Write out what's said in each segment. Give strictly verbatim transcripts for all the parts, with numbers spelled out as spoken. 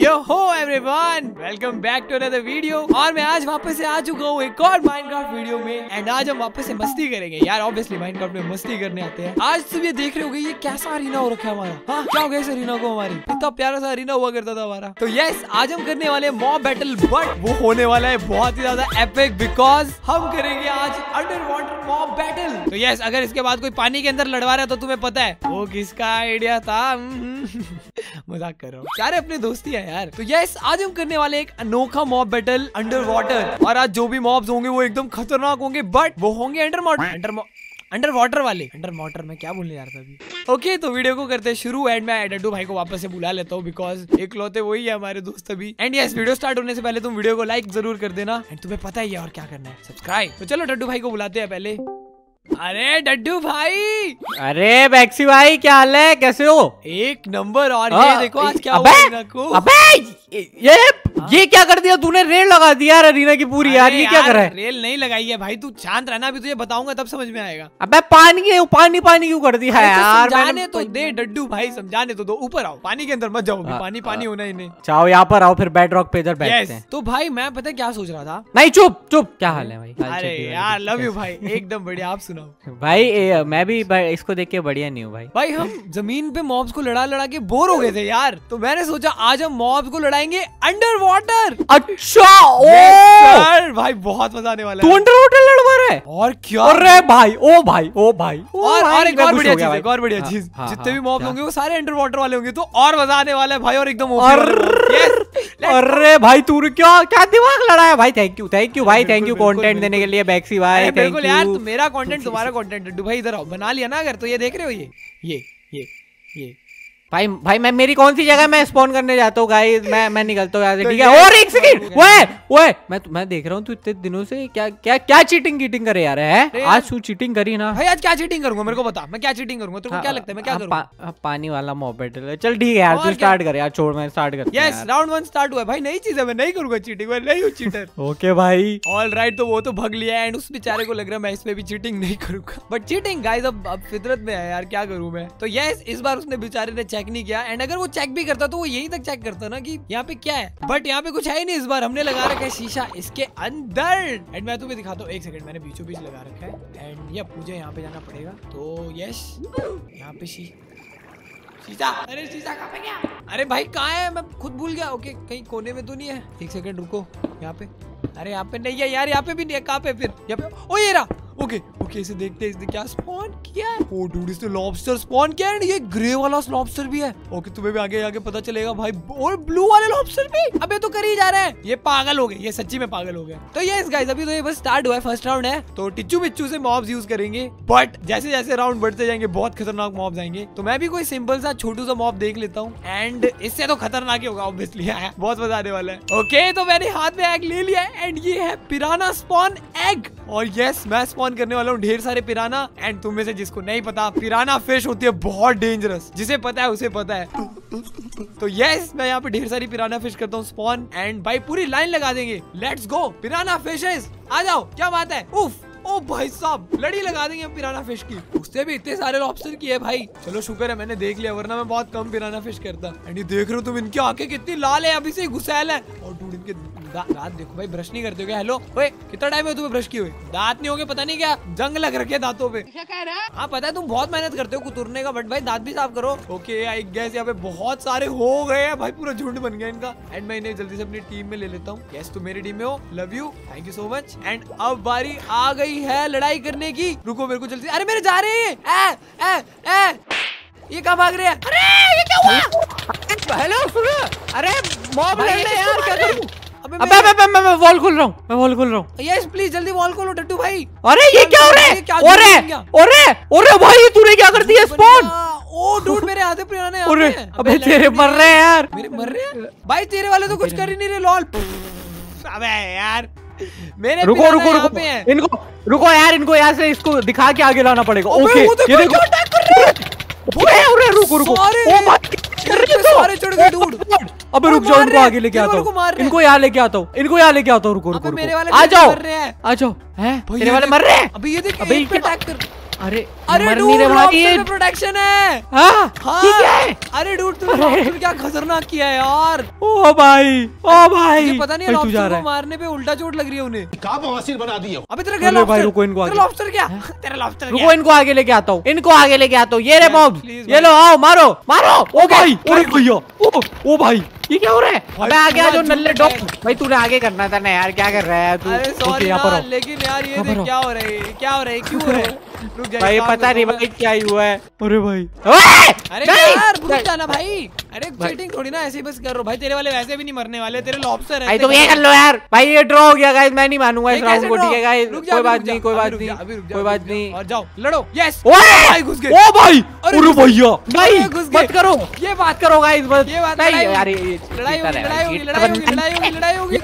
यो हो everyone, welcome back to another video. और मैं आज वापस से आ चुका हूँ एक और माइनक्राफ्ट वीडियो में। एंड आज हम वापस से मस्ती करेंगे यार। ऑब्वियसली माइनक्राफ्ट में मस्ती करने आते हैं। आज तुम ये देख रहे होगे ये कैसा अरीना हो रखा है हमारा। हाँ, क्या हो गया इस अरीना को? हमारी इतना प्यारा सा अरीना हुआ करता था हमारा। तो यस, आज हम करने वाले मॉब बैटल, बट वो होने वाला है बहुत ही ज्यादा एपिक, बिकॉज हम करेंगे आज अंडर वाटर मॉब बैटल। तो यस, अगर इसके बाद कोई पानी के अंदर लड़वा रहा है तो तुम्हें पता है वो किसका आइडिया था। मजाक कर रहा हूँ, सारे अपनी दोस्ती है यार। तो यस, आज हम करने वाले एक अनोखा मॉब बैटल अंडर वाटर। और आज जो भी मॉब्स होंगे वो एकदम खतरनाक होंगे, बट वो होंगे under water under under water वाले अंडर वाटर में क्या बोलने जा रहा था अभी। ओके, तो वीडियो को करते शुरू। एंड मैं डड्डू भाई को वापस से बुला लेता हूँ, बिकॉज एक लौते वही है हमारे दोस्त अभी। एंड यस, वीडियो स्टार्ट होने से पहले तुम वीडियो को लाइक जरूर कर देना। एंड तुम्हें पता ही है और क्या करना है, सब्सक्राइब। तो चलो डड्डू भाई को बुलाते हैं पहले। अरे डड्डू भाई। अरे बैक्सी भाई, क्या हाल है, कैसे हो? एक नंबर। और ये देखो आज क्या हुआ अरीना को। अबे ये ये क्या कर दिया तूने? रेल लगा दिया यार अरीना की पूरी। यार ये क्या कर रहा है? रेल नहीं लगाई है भाई, तू शांत रहना, अभी तुझे बताऊंगा तब समझ में आएगा। अबे पानी है, पानी पानी क्यों कर दिया यार? समझाने तो दे डड्डू भाई, समझाने तो दो। ऊपर आओ, पानी के अंदर मत जाओ, पानी पानी होना ही नहीं। चाहो यहाँ पर आओ, फिर बेड रॉक पे इधर बैठते हैं। तो भाई मैं पता क्या सोच रहा था। नहीं चुप चुप, क्या हाल है भाई? अरे यार लव यू भाई, एकदम बढ़िया। आप भाई ए, मैं भी इसको देख के बढ़िया नहीं हूँ भाई। भाई हम जमीन पे मॉब्स को लड़ा लड़ा के बोर हो गए थे यार, तो मैंने सोचा आज हम मॉब्स को लड़ाएंगे अंडर वाटर। अच्छा ओ यार भाई, बहुत मजा आने वाला है। तू अंडर वाटर लड़वा रहा है? और क्या अरे भाई, ओ भाई ओ भाई और एक और बढ़िया चीज, एक और बढ़िया चीज, जितने भी मॉब्स होंगे वो सारे अंडर वाटर वाले होंगे, तो और मजा आने वाला है भाई। और एकदम अरे भाई तू क्या क्या दिमाग लड़ा है भाई। थैंक यू थैंक यू भाई, थैंक यू कंटेंट देने के लिए बैक्सी भाई। बिल्कुल यार, मेरा कंटेंट तुम्हारा कंटेंट। डड्डू भाई इधर आओ, बना लिया ना अगर तो। ये देख रहे हो ये ये ये ये भाई भाई मैं मेरी कौन सी जगह मैं स्पॉन करने जाता हूँ गाइस। मैं मैं निकलता हूँ यहाँ से, ठीक है? और एक सेकंड, ओए ओए मैं मैं देख रहा हूँ तू इतने दिनों से क्या क्या क्या चीटिंग चीटिंग करे यार है। आज तू चीटिंग करी ना भाई। आज क्या चीटिंग करूंगा मेरे को बता, मैं क्या चीटिंग करूंगा? तुमको क्या लगता है मैं क्या करूँ? पानी वाला मॉब बैटल, चल ठीक है यार, तू स्टार्ट कर यार। छोड़ मैं स्टार्ट कर। यस, राउंड वन स्टार्ट हुआ भाई। नई चीज है, मैं नहीं करूंगा चीटिंग, मैं नहीं हूँ चीटर। ओके भाई ऑलराइट। तो वो तो भाग लिया एंड उस बेचारे को लग रहा है मैं इसमें भी चीटिंग नहीं करूंगा, बट चीटिंग गाइस अब फितरत में है यार, क्या करूँ मैं। तो यस, इस बार उसने बेचारे ने नहीं किया। एंड अगर वो चेक भी करता तो वो यहीं तक चेक करता ना कि यहाँ पे क्या है, बट यहाँ पे कुछ है ही नहीं। इस बार हमने लगा रखा है शीशा इसके अंदर। एंड मैं तुम्हें दिखाता हूँ, एक सेकंड, मैंने बीचों बीच लगा रखा है। एंड या मुझे यहाँ पे जाना पड़ेगा। तो यस, यहाँ पे शीशा शीशा अरे शीशा कहाँ पे गया? अरे भाई कहाँ है, मैं खुद भूल गया। ओके, कहीं कोने में तो नहीं है? एक सेकंड रुको, यहाँ पे, अरे यहाँ पे नहीं है यार, यहाँ पे भी नहीं है। कहाँ पे फिर? ओ ये रहा। ओके ओके, इसे देखते हैं इसने क्या स्पॉन किया है। ओ डूड, इसने लॉबस्टर स्पॉन किया है। ये ग्रे वाला लॉबस्टर भी है। ओके, तुम्हें भी आगे आगे पता चलेगा भाई। और ब्लू वाले लॉबस्टर भी। अबे तो कर ही जा रहे हैं, ये पागल हो गए, ये सच्ची में पागल हो गए। तो यस गाइस, अभी तो ये बस स्टार्ट हुआ है, फर्स्ट राउंड है, तो टिच्चू बिच्चू से मॉब्स यूज करेंगे। बट जैसे जैसे राउंड बढ़ते जाएंगे बहुत खतरनाक मॉब्स आएंगे। तो मैं भी कोई सिंपल सा छोटू सा मॉब देख लेता हूँ, एंड इससे तो खतरनाक ही होगा ऑब्वियसली, बहुत मजा आने वाला है। ओके, तो मैंने हाथ में एग ले लिया, एंड ये है पिराना स्पॉन एग। और यस, मैं स्पॉन करने वाला हूँ ढेर सारे पिराना। एंड तुम में से जिसको नहीं पता, पिराना फिश होती है बहुत डेंजरस, जिसे पता है उसे पता है। तो यस, मैं यहाँ पे ढेर सारी पिराना फिश करता हूँ स्पॉन, एंड भाई पूरी लाइन लगा देंगे। लेट्स गो पिराना फिशेस, आ जाओ। क्या बात है, उफ, ओ भाई साहब, लड़ी लगा देंगे हम पिराना फिश की। उससे भी इतने सारे लॉबस्टर की है भाई। चलो शुक्र है मैंने देख लिया, वरना मैं बहुत कम पिराना फिश करता। एंड ये देख रहे हो तुम, इनकी आंखें कितनी लाल है, अभी से घुसैल है। और डूड इनके दांत देखो भाई, ब्रश नहीं करते हो क्या? हेलो, ओए कितना टाइम है तुम्हें ब्रश किए हुए? दांत नहीं हो गए, पता नहीं क्या जंग लग रखे दांतों पे। हाँ पता है तुम बहुत मेहनत करते हो कुतरने का, बट भाई दांत भी साफ करो। ओके आई गेस यहाँ पे बहुत सारे हो गए हैं भाई, पूरा झुंड बन गया इनका। एंड मैं इन्हें जल्दी से अपनी टीम में ले लेता हूँ। यस, तुम मेरी टीम में हो, love you, thank you so much. And अब बारी आ गई है लड़ाई करने की। रुको मेरे को जल्दी, अरे मेरे जा रहे हैं। ये कहाँ भाग रहे हैं? अरे ये क्या हुआ? हेलो सुनो, अरे मॉब लड़ने यार, क्या करूं? अबे अबे मैं मैं वॉल खोल रहा हूँ, मैं वॉल खोल रहा हूँ। यस प्लीज जल्दी वॉल खोलो डट्टू भाई। अरे ये क्या हो रहा है? अरे अरे अरे भाई तूने क्या कर दिया स्पॉन? ओ डूड, मेरे आधे पुराने हैं। अरे अबे तेरे मर रहे हैं यार, मेरे मर रहे हैं भाई। तेरे वाले तो कुछ कर ही नहीं रहे लॉल। अबे यार मेरे रुको रुको रुको इनको रुको यार, इनको यहाँ से इसको दिखा के आगे लाना पड़ेगा। ओके ये देखो अटैक कर रहे हैं। अरे रुको रुको, ओ भाई सारे चढ़ गए डूड। अबे रुक जाओ, इनको आगे लेके आता हूँ, इनको यहाँ लेके आता हूँ, इनको यहाँ लेके आता हूँ। रुको रुको, आ जाओ आ जाओ। हैं तेरे वाले मर रहे हैं अभी, ये देख अभी अटैक कर। अरे अरे डूड लॉबस्टर प्रोटेक्शन है। हाँ ठीक है। अरे डूड तुमने क्या खतरनाक किया है यार। ओ भाई ओ भाई पता नहीं लॉबस्टर को मारने पे उल्टा चोट लग रही है उन्हें। क्या बवासीर बना दी है। अबे तेरा क्या लॉबस्टर। रुको इनको आगे। लॉबस्टर क्या तेरा लॉबस्टर। रुको इनको आगे लेके आता हूँ इनको आगे लेके आता हूँ। ये रे बॉब्स ये लो आओ मारो मारो। ओ भाई अरे भैया ओ भाई ये क्या हो रहा है। अबे आगे आ जाओ नल्ले डॉग। भाई तूने आगे करना था ना यार क्या कर रहा है तू। अरे सॉरी यार लेकिन यार ये देख क्या हो रहा है क्या हो रहा है क्यों हो रहा है। भाई पता नहीं भाई क्या ही हुआ है। अरे भाई अरे यार भूल जाना भाई। अरे चीटिंग थोड़ी ना ऐसे ही बस कर रो भाई। तेरे वाले वैसे भी नहीं मरने वाले तेरे लॉबस्टर है। भाई तुम ये कर लो यार। भाई ये ड्रॉ हो गया गाइस मैं नहीं मानूंगा इस राउंड को। ठीक है गाइस कोई बात नहीं कोई बात नहीं कोई बात नहीं। और जाओ लड़ो। यस भाई घुस गए। ओ भाई अरे भैया भाई मत करो ये बात करो गाइस बस ये बात नहीं यार। ये लड़ाई होगी लड़ाई होगी लड़ाई होगी लड़ाई होगी।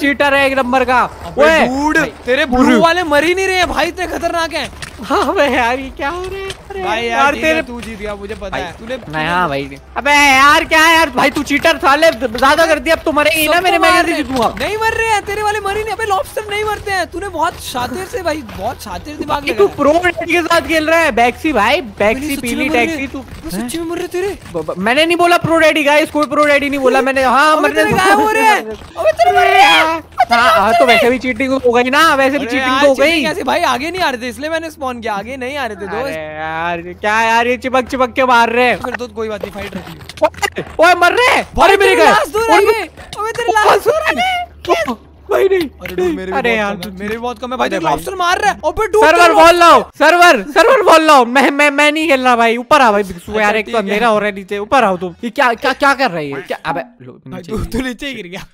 चीटर है एक नंबर का। ओए डूड तेरे ब्लू वाले मर ही नहीं रहे भाई इतने खतरनाक है। हाँ भाई यार ये क्या हो रहा है। अरे भाई यार तेरे तू जीत गया मुझे पता है तूने। हाँ भाई अबे यार क्या है यार भाई तू चीटर साले ज्यादा कर दिया। अब तुम्हारे ही ना मेरे मैं जीतूंगा। नहीं मर रहे हैं तेरे वाले मर ही नहीं। अबे लॉबस्टर नहीं मरते हैं। तूने बहुत शातिर से भाई बहुत शातिर दिमाग तू प्रो के साथ खेल रहा है। बैक्सी भाई बैक्सी पीली टैक्सी तू सच्ची में मर रहे तेरे। मैंने नहीं बोला प्रो डैडी गाइस कोई प्रो डैडी नहीं बोला मैंने। हाँ मर रहे हाँ तो वैसे भी चीटिंग हो गई ना वैसे भी चीटिंग हो गई। कैसे भाई आगे नहीं आ रहे थे इसलिए मैंने स्पॉन किया आगे नहीं आ रहे थे दोस्त। यार क्या यार ये चिपक चिपक के मार रहे हैं। फिर तो कोई बात नहीं फाइट रखी। ओए मर रहे अरे मेरे गए भाई नहीं। अरे नहीं, मेरे अरे यार मेरे बहुत कम है भाई। लॉबस्टर मार रहा है। सर्वर बॉल लाओ सर्वर सर्वर बॉल लाओ। मैं मैं मैं नहीं खेलना भाई। ऊपर आओ भाई बिक्सू यार एक तो अंधेरा हो रहा है नीचे। ऊपर आओ तुम। ये क्या क्या क्या कर रही है क्या। अबे तू नीचे गिर गया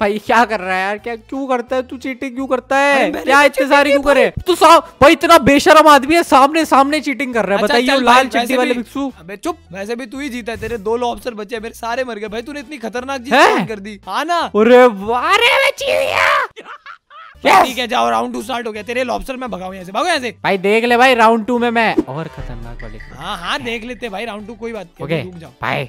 भाई। क्या कर रहा है यार क्या क्यों करता है तू चीटिंग क्यों करता है क्या इतनी सारी क्यों करे तू। भाई इतना बेशरम आदमी है सामने सामने चीटिंग कर रहा है। बताइए लाल चट्टी वाले बिक्सू। अबे चुप वैसे भी तू ही जीता है तेरे दो लॉबस्टर बचे मेरे सारे मर गए भाई। तूने इतनी खतरनाक जीत कर दी। हाँ ना अरे ठीक है जाओ राउंड टू स्टार्ट हो गया। तेरे लॉबस्टर में भगाओ यहाँ से भगाओ यहाँ से भाई। देख ले भाई राउंड टू में मैं और खतरनाक वाले। हाँ हाँ देख लेते भाई राउंड टू कोई बात नहीं। रुक जाओ भाई।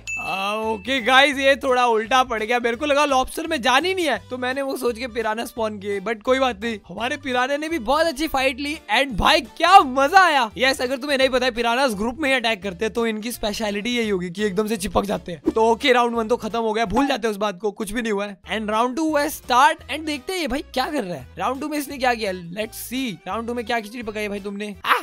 ओके गाइस ये थोड़ा उल्टा पड़ गया। मेरे को लगा लॉबस्टर में जान ही नहीं है तो मैंने वो सोच के पिराना स्पॉन किए बट कोई बात नहीं। हमारे पिराना ने भी बहुत अच्छी फाइट ली एंड भाई क्या मजा आया। यस अगर तुम्हें नहीं पता है पिराना ग्रुप में ही अटैक करते हैं तो इनकी स्पेशलिटी यही होगी की एकदम से चिपक जाते हैं। तो ओके राउंड वन तो खत्म हो गया भूल जाते हैं उस बात को कुछ भी नहीं हुआ है। एंड राउंड टू हुआ स्टार्ट एंड देखते हैं भाई क्या कर रहा है। राउंड टू में इसने क्या किया लेट्स सी। राउंड टू में क्या खिचड़ी पकाई भाई तुमने। आ, आ,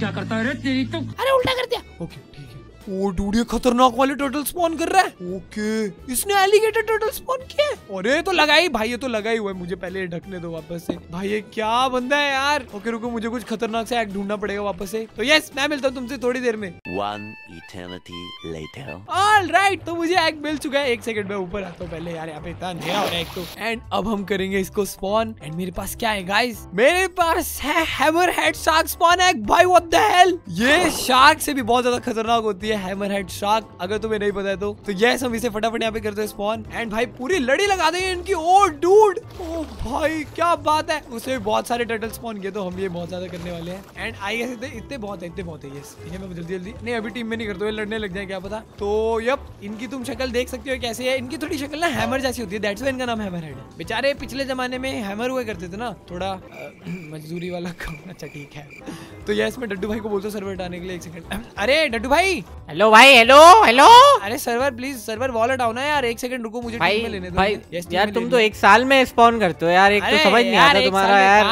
क्या करता है रे तेरी तो। अरे उल्टा कर दिया। ओके ठीक है। ओ डूड ये खतरनाक वाले टर्टल स्पॉन कर रहा है। ओके इसने एलिगेटर टर्टल स्पॉन किया। अरे तो लगाई भाई ये तो लगा ही हुआ है मुझे। पहले ढकने दो वापस से भाई। ये क्या बंदा है यार। ओके रुको मुझे कुछ खतरनाक सा एक्ट ढूंढना पड़ेगा वापस से। तो यस मैं मिलता हूँ तुमसे थोड़ी देर में। One eternity letter. ऑलराइट तो मुझे एक्ट मिल चुका है। एक सेकंड में ऊपर आता हूँ पहले यार यहाँ पे इतना अंधेरा हो रहा है एक तो। एंड अब हम करेंगे इसको स्पॉन। एंड मेरे पास क्या है गाइस मेरे पास है हैमरहेड शार्क स्पॉन एग भाई। व्हाट द हेल ये शार्क से भी बहुत ज्यादा खतरनाक होती है हैमरहेड शार्क अगर तुम्हें नहीं पता है तो। तो यस हम इसे फटाफट यहाँ पे करते हैं स्पॉन एंड भाई पूरी लड़ी लगा देंगे इनकी। ओ डूड ओ भाई क्या बात है। उससे भी बहुत सारे टर्टल स्पॉन किए तो हम ये बहुत ज्यादा करने वाले हैं। एंड आई गेस इतने बहुत है इतने बहुत है। यस इन्हें मैं जल्दी जल्दी नहीं अभी टीम में नहीं करते हुए लड़ने लग जाए क्या पता। तो यप इनकी तुम शक्ल देख सकते हो कैसे है। इनकी थोड़ी शक्ल ना हैमर जैसी होती है दैट्स व्हाई इनका नाम हैमरहेड है। बेचारे पिछले जमाने में हैमर हुए करते थे ना थोड़ा मजदूरी वाला काम। अच्छा ठीक है तो यस मैं डड्डू भाई को बोलता हूँ सर्वर हटाने के लिए। एक सेकंड अरे डड्डू भाई। हेलो भाई हेलो हेलो। अरे सर्वर प्लीज सर्वर वॉल हटाओ ना यार। एक सेकंड रुको मुझे भाई, टीम में लेने दो भाई। yes, यार तुम तो एक साल में स्पॉन करते हो यार एक तो समझ नहीं आता तुम्हारा यार।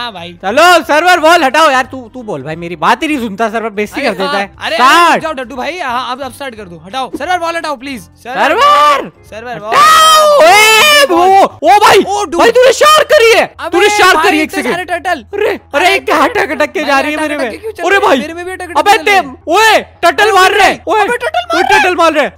चलो सर्वर वॉल हटाओ यार। तू तू बोल भाई मेरी बात ही नहीं सुनता सर्वर बेइज्जती कर देता है। अरे जाओ डड्डू भाई अब अब स्टार्ट कर दो हटाओ सर्वर वॉल हटाओ please server server wall. Oh भाई भाई तूने शार्क करी है तूने शार्क करी। एक सेकंड अरे टर्टल अरे अरे एक हटक हटक के जा रही है मेरे में। अरे भाई मेरे में भी अटक। अबे ओए टर्टल मार रहे हैं। अबे टर्टल मार रहे हैं।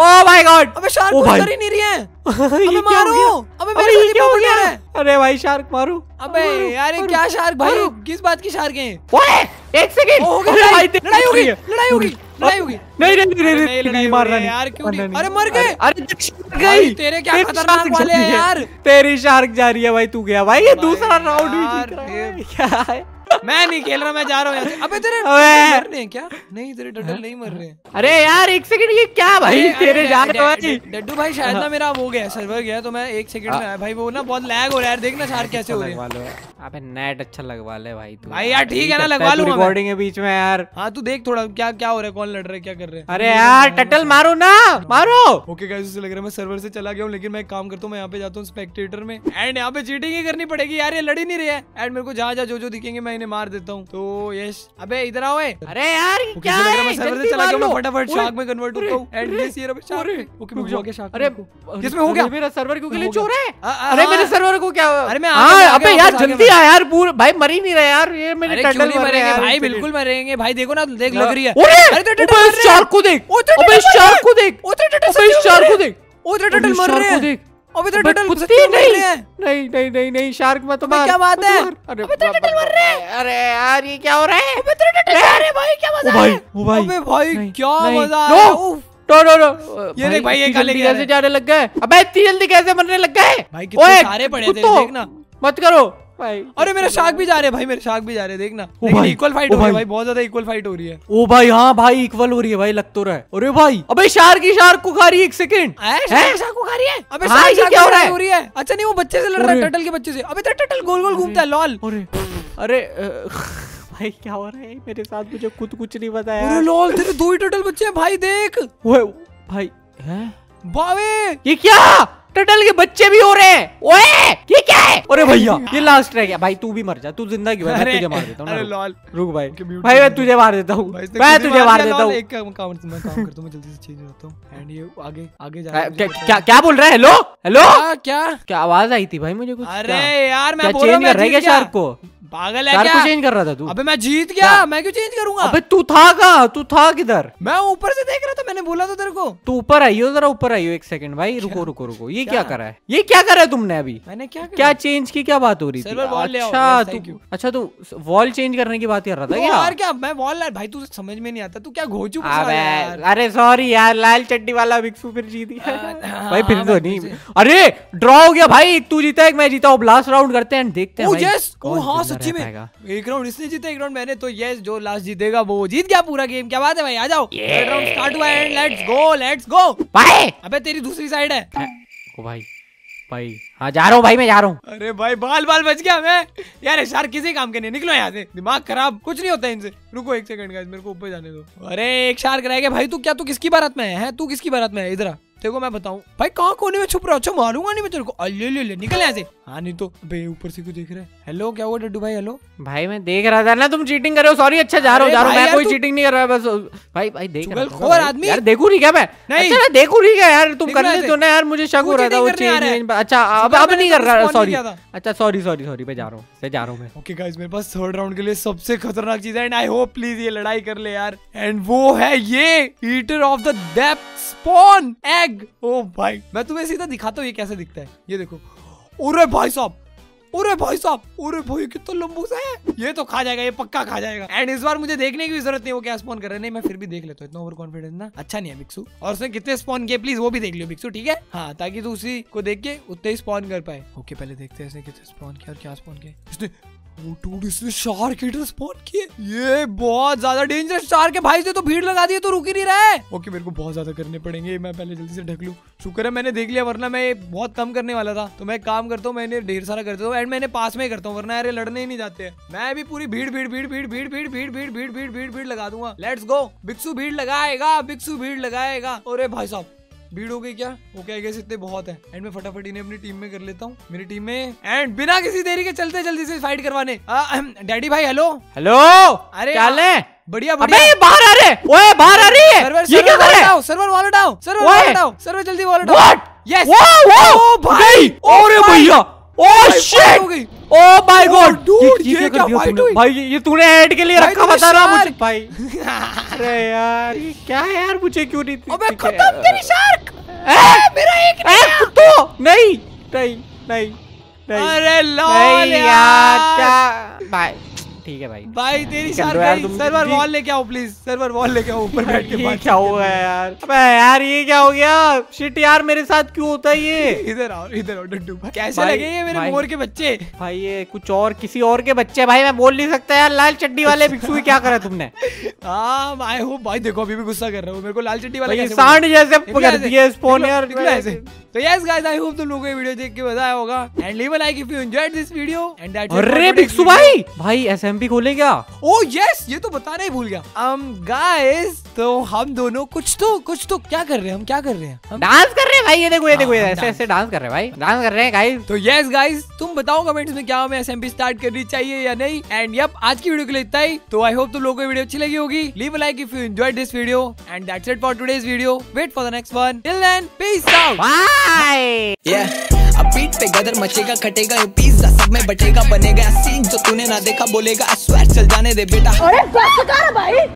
Oh my god. अबे शार्क कर ही नहीं रही है। अबे मारो। अबे मेरे से क्या हो गया। अरे भाई शार्क मारो। अबे यार ये क्या शार्क भाई किस बात की शार्क है। ओए एक सेकंड लड़ाई होगी लड़ाई होगी लड़ाई होगी। नहीं नहीं नहीं मारना यार क्यों नहीं। अरे मर गए। अरे तेरे क्या खतरनाक वाले हैं यार। तेरी शार्क जा रही है भाई तू गया भाई। ये दूसरा राउंड भी जीत रहा है। मैं नहीं खेल रहा, मैं जा रहा हूँ। अबे तेरे मर रहे हैं क्या? नहीं तेरे डडल नहीं मर रहे हैं। अरे यार एक सेकंड, ये क्या भाई तेरे जा रहा है डड्डू भाई। शायद ना मेरा वो गया, सर्वर गया तो मैं एक सेकंड में आया भाई। वो ना बहुत लैग हो रहा है यार, देखना चार कैसे हो रही है। अबे नेट अच्छा लगवा ले भाई तू। भाई यार ठीक है ना, लगवा लूंगा। रिकॉर्डिंग है बीच में यार। हाँ तू देख थोड़ा क्या क्या हो रहा है, कौन लड़ रहा है, क्या कर रहे हैं। अरे यार टटल मारो ना, मारो। ओके गाइस, उसे लग रहा है मैं सर्वर से चला गया हूँ, लेकिन मैं एक काम करता हूँ, मैं यहाँ पे जाता हूँ स्पेक्टेटर में एंड यहाँ पे चीटिंग ही करनी पड़ेगी यार। ये लड़ ही नहीं रहा है एंड मेरे को जहाँ जहाँ जो जो दिखेंगे मैं इन्हें मार देता हूँ। तो यस, अबे इधर आओ। अरे यार क्या है, मैं सर्वर से चला गया, मैं फटाफट शार्क में कन्वर्ट होता हूँ एंड यस ये रहा शार्क। ओके मैं जाके शार्क। अरे किसमें हो गया? मेरा सर्वर क्यों के लिए चोर है? अरे मेरे सर्वर को क्या? अरे मैं अबे यार जल्दी आ यार, पूरा भाई मर ही नहीं रहा यार। ये मेरे टटल मरेंगे भाई, बिल्कुल मरेंगे भाई। देखो ना, देख लग रही है। अबे इस शार्क को देख, अबे इस शार्क को देख, अबे इस शार्क को देख, अबे टटल मर रहे हैं। अबे टटल कुत्ते नहीं नहीं नहीं नहीं नहीं शार्क मत मार। क्या बात है, अबे टटल मर रहे हैं। अरे यार ये क्या हो रहा है? अबे टटल अरे भाई क्या मजा है। अबे भाई क्या मजा है। उफ नो नो नो ये देख भाई, ये काले कैसे जाने लग गए। अबे इतनी जल्दी कैसे मरने लग गए भाई? कितने सारे पड़े थे, देखना। मत करो भाई। अरे मेरे शार्क भी जा रहे हैं भाई, मेरे शार्क भी जा रहे हैं, देखना। लेकिन इक्वल फाइट हो रही है भाई, बहुत ज्यादा इक्वल फाइट हो रही है। ओ भाई हाँ भाई इक्वल हो रही है भाई, लग तो रहा है। अरे भाई अबे शार्क ही शार्क को खा रही है। एक सेकंड, शार्क को खा रही है। अबे शार्क क्या हो रही है? अच्छा नहीं वो बच्चे से लड़ रहा है, टटल के बच्चे से। अबे टटल गोल गोल घूमता है, लॉल। अरे भाई क्या हो रहा है मेरे साथ, मुझे खुद कुछ नहीं पता यार। लॉल तेरे दो ही टटल बच्चे हैं भाई, देख। ओए भाई हैं बावे, ये क्या टटल के बच्चे भी हो रहे हैं? ओए ये क्या है? अरे भैया ये लास्ट रह गया भाई, तू भी मर जा, तू जिंदा क्यों है? मैं तुझे मार देता हूं। अरे लॉल रुक भाई भाई, मैं तुझे मार देता हूं, मैं तुझे मार देता हूं। एक काम काम करता हूं, मैं जल्दी से चेंज होता हूं एंड ये आगे आगे जा रहा है। क्या क्या बोल रहा है? हेलो हेलो क्या क्या आवाज आई थी भाई मुझे कुछ? अरे यार मैं बोल रहा हूं, मैं रह गया शार्क को। पागल है क्या? चेंज कर रहा था तू। अबे मैं जीत गया, मैं क्यों चेंज करूंगा? अबे तू था कहाँ, तू था किधर? मैं ऊपर से देख रहा था, मैंने बोला तो तेरे को। तू ऊपर आई हो, जरा ऊपर आई हो। एक सेकंड भाई रुको रुको रुको, ये क्या करा है, ये क्या करा है तुमने अभी? मैंने क्या क्या चेंज की? क्या बात हो रही थी? अच्छा तू अच्छा तू वॉल चेंज करने की बात कर रहा था क्या? यार क्या मैं वॉल भाई, तू समझ में नहीं आता तू क्या घोचू। अरे सॉरी यार, लाल चड्डी वाला बिक्सू फिर जीत गया भाई, फिर तो नहीं। अरे ड्रॉ हो गया भाई, तू जीता एक मैं जीता हूँ। लास्ट राउंड करते हैं, देखते हैं में। एक राउंड इसने जीता, एक राउंड मैंने। तो यस जो लास्ट जीतेगा वो जीत गया पूरा गेम। क्या बात है भाई, आ जाओ। थर्ड राउंड स्टार्ट हुआ and let's go let's go भाई। अबे तेरी दूसरी साइड है। ओ भाई भाई हाँ जा रहा हूँ भाई, मैं जा रहा हूँ। अरे भाई बाल बाल बच गया मैं यार। शार्क किसी काम के नहीं, निकलो यहाँ से, दिमाग खराब, कुछ नहीं होता इनसे। रुको एक सेकंड गाइस, मेरे को ऊपर जाने दो। अरे एक शार्क रह गया भाई। तू क्या तू किसकी भारत में है? तू किसकी भारत में है? इधर देखो मैं बताऊं भाई, कहाँ कोने में छुप रहा। अच्छा मारूंगा नहीं मैं तेरे को, ले ले ले निकल यहाँ से। हाँ नहीं तो भाई ऊपर से क्यों देख रहा है? हेलो क्या हुआ डड्डू भाई? हेलो भाई मैं देख रहा था ना तुम चीटिंग कर रहे हो। सॉरी अच्छा जा रहा हूँ जा रहा हूँ मैं, कोई चीटिंग नहीं कर रहा बस भाई। भाई देख आदमी यार, देखू रही क्या मैं? नहीं देखू रही क्या यार? तुम कर लेते हो ना यार, मुझे शक हो रहा था वो चीटिंग। अच्छा अब अब नहीं कर रहा, सॉरी। अच्छा सॉरी सॉरी सॉरी मैं जा रहा हूँ जा रहा हूँ मैं। ओके गाइस मेरे पास थर्ड राउंड के लिए सबसे खतरनाक चीज है एंड आई होप प्लीज ये लड़ाई कर ले यार। एंड वो है ये eater of the depth spawn egg. Oh भाई मैं तुम्हें सीधा दिखाता हूँ ये कैसे दिखता है, ये देखो। ओरे भाई साहब, ओरे भाई साहब, ओरे भाई कितना लंबूसा है। ये तो खा जाएगा, ये पक्का खा जाएगा। एंड इस बार मुझे देखने की जरूरत नहीं वो क्या स्पॉन कर रहे हैं। नहीं मैं फिर भी देख लेता हूँ, इतना ओवर कॉन्फिडेंस ना अच्छा नहीं है बिक्सू। और उसने कितने स्पॉन किए प्लीज वो भी देख लियो बिक्सू, ठीक है? हाँ ताकि तू उसी को देख के उतने ही स्पॉन कर पाए। ओके पहले देखते हैं इसने कितने स्पॉन किया और क्या स्पॉन किया। ओ डूड इसने शार्क ईटर स्पॉन किए, ये बहुत ज्यादा डेंजरस शार्क है भाई। से तो भीड़ लगा दी है, तो रुक ही नहीं रहा है। ओके मेरे को बहुत ज्यादा करने पड़ेंगे, मैं पहले जल्दी से ढक लूं। शुक्र है मैंने देख लिया, वरना मैं बहुत कम करने वाला था। तो मैं काम करता हूँ, मैंने ढेर सारा करता हूँ एंड मैंने पास में करता हूँ, वरना यार लड़ने ही नहीं जाते हैं। मैं भी पूरी भीड़ भीड़ भीड़ भीड़ भीड़ भीड़ भीड़ भीड़ भीड़ भीड़ भीड़ भीड़ लगा दूंगा। लेट्स गो बिक्सू, भीड़ लगाएगा बिक्सू, भीड़ लगाएगा। अरे भाई साहब भीड़ हो गई क्या? ओके आई गेस इतने बहुत है एंड मैं फटाफट इन्हें अपनी टीम में कर लेता हूँ, मेरी टीम में। एंड बिना किसी देरी के चलते जल्दी से फाइट करवाने। डैडी भाई हेलो हेलो। अरे क्या ले? बढ़िया बढ़िया। अबे बाहर आ रहे, ओए बाहर आ रही है। सर्वर ये क्या कर रहा है? सर्वर वॉलेट आओ, सर्वर वॉलेट आओ, सर्वर जल्दी वॉलेट आओ। व्हाट? यस। ओ भाई अरे भैया oh shit oh my god ये क्या फाइट हुई भाई? ये तूने ऐड के लिए रखा बता रहा मुझे भाई। अरे यार ये क्या है यार, मुझे क्यों नहीं? अबे खत्म तेरी शार्क, मेरा एक तो नहीं नहीं नहीं। अरे लॉल यार क्या भाई ठीक है भाई। भाई तेरी शान भाई, सर्वर वॉल लेके आओ प्लीज, सर्वर वॉल लेके आओ ऊपर बैठ के। ये क्या हुआ यार? अबे यार ये क्या हो गया? शिट यार मेरे साथ क्यों होता है ये? इधर आओ, इधर आओ डड्डू भाई। कैसे लगे ये मेरे मोर के बच्चे? भाई ये कुछ और किसी और के बच्चे भाई, मैं बोल नहीं सकता यार। लाल चड्डी वाले भिक्षु क्या करा तुमने? हां भाई हो भाई, देखो अभी भी गुस्सा कर रहा हूं मेरे को। लाल चड्डी वाले कैसे सांड जैसे पकड़ दिए स्पॉन यार ऐसे। तो यस गाइस, आई होप तुम लोगों को ये वीडियो देख के मजा आया होगा and leave a like if you enjoyed this video and that. अरे भिक्षु भाई, भाई एसएमपी खोले क्या? ओह यस, ये तो बताना ही भूल गया। um गाइस तो हम दोनों कुछ तो कुछ तो क्या कर रहे हैं हम? क्या कर रहे हैं? डांस कर रहे हैं भाई। ये देखो ये देखो ऐसे ऐसे डांस कर रहे हैं भाई, डांस कर रहे हैं गाइस। तो यस गाइस, तुम बताओ कमेंट्स में क्या हमें एसएमपी स्टार्ट करनी चाहिए या नहीं। एंड यप, आज की वीडियो के लिए इतना ही। तो आई होप तुम लोगों को वीडियो अच्छी लगी होगी। Leave a like if you enjoyed this video and that's it for today's video. Wait for the next one. Till then peace out. Yeah, अब पीठ पे गदर मचेगा, खटेगा ये पिज्जा सब में बटेगा, बनेगा सीन जो तूने ना देखा, बोलेगा I swear चल जाने दे बेटा। अरे भाई।